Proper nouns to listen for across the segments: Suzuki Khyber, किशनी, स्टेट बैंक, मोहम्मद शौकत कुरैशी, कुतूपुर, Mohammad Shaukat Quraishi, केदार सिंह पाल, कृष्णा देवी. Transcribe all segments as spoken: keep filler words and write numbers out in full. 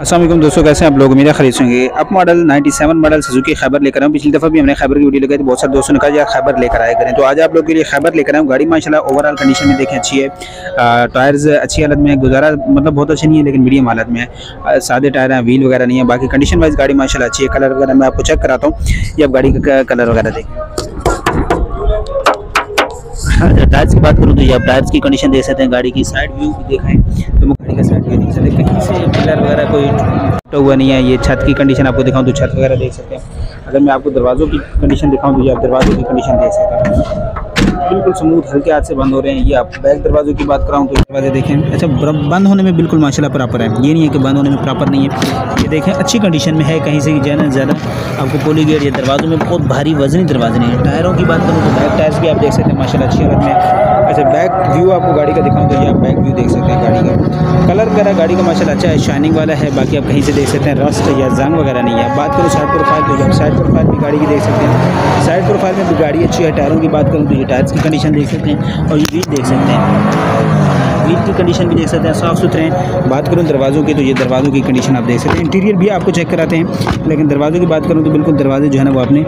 अस्सलाम वालेकुम दोस्तों, कैसे हैं आप लोग? उम्मीद है खरीद होंगे। अब मॉडल सत्तानवे मॉडल सुजुकी खैबर लेकर आए। पिछली दफ़ा भी हमने खैबर की वीडियो लगाई तो बहुत सारे दोस्तों ने कहा यार खैबर लेकर आया करें, तो आज आप लोग के लिए खैबर लेकर आए। गाड़ी माशाल्लाह ओवरऑल कंडीशन में देखें अच्छी है, टायर्स अच्छी हालत में है, गुजारा मतलब बहुत अच्छी नहीं है लेकिन मीडियम हालत में है, सादे टायर हैं, व्हील वगैरह नहीं है। बाकी कंडीशन वाइज गाड़ी माशाल्लाह अच्छी है। कलर वगैरह मैं आपको चेक कराता हूँ, ये आप गाड़ी का कलर वगैरह देखें। टायर्स की बात करूँ तो ये आप टायर्स की कंडीशन देख सकते हैं। गाड़ी की साइड व्यू देखें तो गाड़ी का साइड व्यू देख सकते हैं, कहीं से पिलर वगैरह कोई हुआ नहीं है। ये छत की कंडीशन आपको दिखाऊं तो छत वगैरह देख सकते हैं। अगर मैं आपको दरवाज़ों की कंडीशन दिखाऊं तो ये आप दरवाज़ों की कंडीशन देख सकते हैं, बिल्कुल स्मूथ, हल्के हाथ से बंद हो रहे हैं। ये आप बैक दरवाज़ों की बात कराऊं तो दरवाजे देखें, अच्छा बंद होने में बिल्कुल माशाल्लाह प्रॉपर है, ये नहीं है कि बंद होने में प्रॉपर नहीं है। ये देखें अच्छी कंडीशन में है, कहीं से जाना ज़्यादा आपको पोली गेट। ये दरवाज़ों में बहुत भारी वजनी दरवाजे नहीं है। टायरों की बात करूँ तो बैक टायर्स भी आप देख सकते हैं माशाल्लाह अच्छी हालत में। अच्छा बैक व्यू आपको गाड़ी का दिखाऊँ तो ये आप बैक व्यू देख सकते हैं। गाड़ी का कलर वगैरह गाड़ी का माशाल्लाह अच्छा है, शाइनिंग वाला है। बाकी आप कहीं से देख सकते हैं, रस्ट या जंग वगैरह नहीं है। बात करो साइड प्रोफाइल तो आप साइड प्रोफाइल भी गाड़ी की देख सकते हैं, साइड प्रोफाइल में भी गाड़ी अच्छी है। टायरों की बात करूँ तो ये टायर्स की कंडीशन देख सकते हैं और ये व्हील देख सकते हैं, व्हील की कंडीशन भी देख सकते हैं, साफ़ सुथरे हैं। बात करूँ दरवाज़ों की तो ये दरवाज़ों की कंडीशन आप देख सकते हैं। इंटीरियर भी आपको चेक कराते हैं, लेकिन दरवाज़ों की बात करूँ तो बिल्कुल दरवाजे जो है ना वो आपने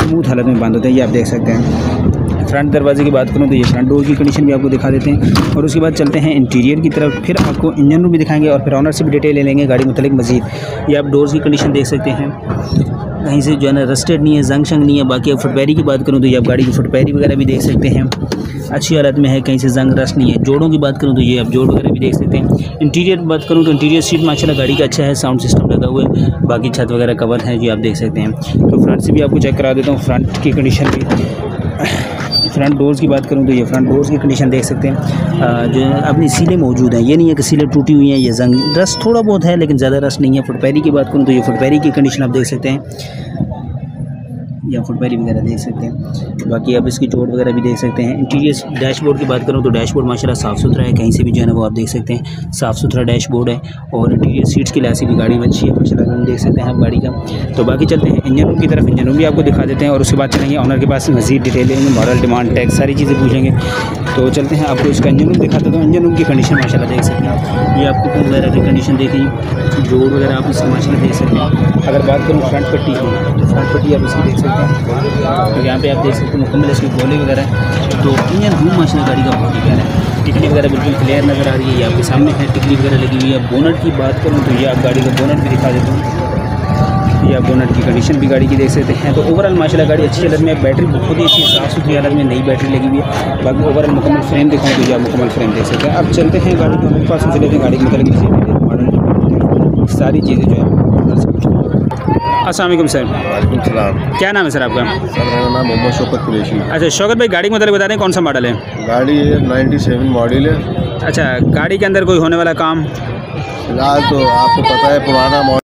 स्मूथ हालत में बंद होते हैं, ये आप देख सकते हैं। फ्रंट दरवाजे की बात करूँ तो ये फ्रंट डोर की कंडीशन भी आपको दिखा देते हैं। और उसके बाद चलते हैं इंटीरियर की तरफ, फिर आपको इंजन रूम भी दिखाएंगे और फिर ऑनर से भी डिटेल ले लेंगे गाड़ी मुतलिक मजीद। ये आप डोर्स की कंडीशन देख सकते हैं, कहीं से जो है ना रस्टेड नहीं है, जंग शंग नहीं है। बाकी आप फुटपैरी की बात करूँ तो ये आप गाड़ी की फुटपैरी वगैरह भी देख सकते हैं, अच्छी हालत में है, कहीं से जंग रस्ट नहीं है। जोड़ों की बात करूँ तो ये आप जोड़ वगैरह भी देख सकते हैं। इंटीरियर बात करूँ तो इंटीरियर सीट माशाल्लाह गाड़ी का अच्छा है, साउंड सिस्टम लगा हुआ है। बाकी छत वगैरह कवर है जो आप देख सकते हैं। तो फ्रंट से भी आपको चेक करा देता हूँ, फ्रंट की कंडीशन भी। फ्रंट डोर्स की बात करूँ तो ये फ्रंट डोर्स की कंडीशन देख सकते हैं, जो अपनी सीलें मौजूद हैं, ये नहीं है कि सीलें टूटी हुई हैं, ये जंग रस थोड़ा बहुत है लेकिन ज़्यादा रस नहीं है। फुटपैरी की बात करूँ तो ये फुटपैरी की कंडीशन आप देख सकते हैं, या फुटपैरी वगैरह देख सकते हैं। बाकी आप इसकी चोट वगैरह भी देख सकते हैं। इंटीरियर डैशबोर्ड की बात करूँ तो डैशबोर्ड माशाल्लाह साफ़ सुथरा है, कहीं से भी जो है ना वो आप देख सकते हैं, साफ़ सुथरा डैशबोर्ड है। और इंटीरियर सीट्स की लासी भी गाड़ी में अच्छी है माशाल्लाह, हम देख सकते हैं आप गाड़ी का। तो बाकी चलते हैं इंजन रूम की तरफ, इंजन रूम भी आपको दिखा देते हैं और उसके बाद चलेंगे ऑनर के पास मज़ीद डिटेल लेंगे, मॉडल डिमांड टैक्स सारी चीज़ें पूछेंगे। तो चलते हैं आपको इसका इंजन रूम दिखा देता हूँ। इंजन रूम की कंडीशन माशाल्लाह देख सकते हैं, ये आपको कूल वगैरह की कंडीशन देखें, जोड़ वगैरह आप इसकी माशाल्लाह देख सकते हैं। अगर बात करूँ फ्रंट पट्टी की, फ्रंट पट्टी आप इसकी देख सकते हैं, तो यहाँ पे आप देख सकते हैं मुकम्मल इसकी गोले वगैरह। तो इंजन रूम माशाल्लाह गाड़ी का बहुत ही प्यारा है, टिकली वगैरह बिल्कुल क्लियर नज़र आ रही है, ये आपके सामने है, टिकली वगैरह लगी हुई है। बोनट की बात करूँ तो ये आप गाड़ी का बोनट भी दिखा देता हूँ, ये आप बोनट की कंडीशन भी गाड़ी की देख सकते हैं। तो ओवरऑल माशाल्लाह गाड़ी अच्छी हालत में, बैटरी बहुत ही अच्छी साफ़ सुथरी हालत में नई बैटरी लगी हुई है। बाकी ओवरऑल मुकम्मल फ्रेम दिखाऊँ तो ये आप मुकम्मल फ्रेम देख सकते हैं। अब चलते हैं गाड़ी को मेरे पास चले थे, गाड़ी के मतलब सारी चीज़ें जो है। अस्सलाम वालेकुम सर। वालेकुम सलाम। क्या नाम है सर आपका? सर मेरा नाम मोहम्मद शौकत कुरैशी। अच्छा शौकत भाई, गाड़ी के मतलब बता दें कौन सा मॉडल है? गाड़ी ये सत्तानवे मॉडल है। अच्छा गाड़ी के अंदर कोई होने वाला काम? फिलहाल तो आपको पता है पुराना मॉडल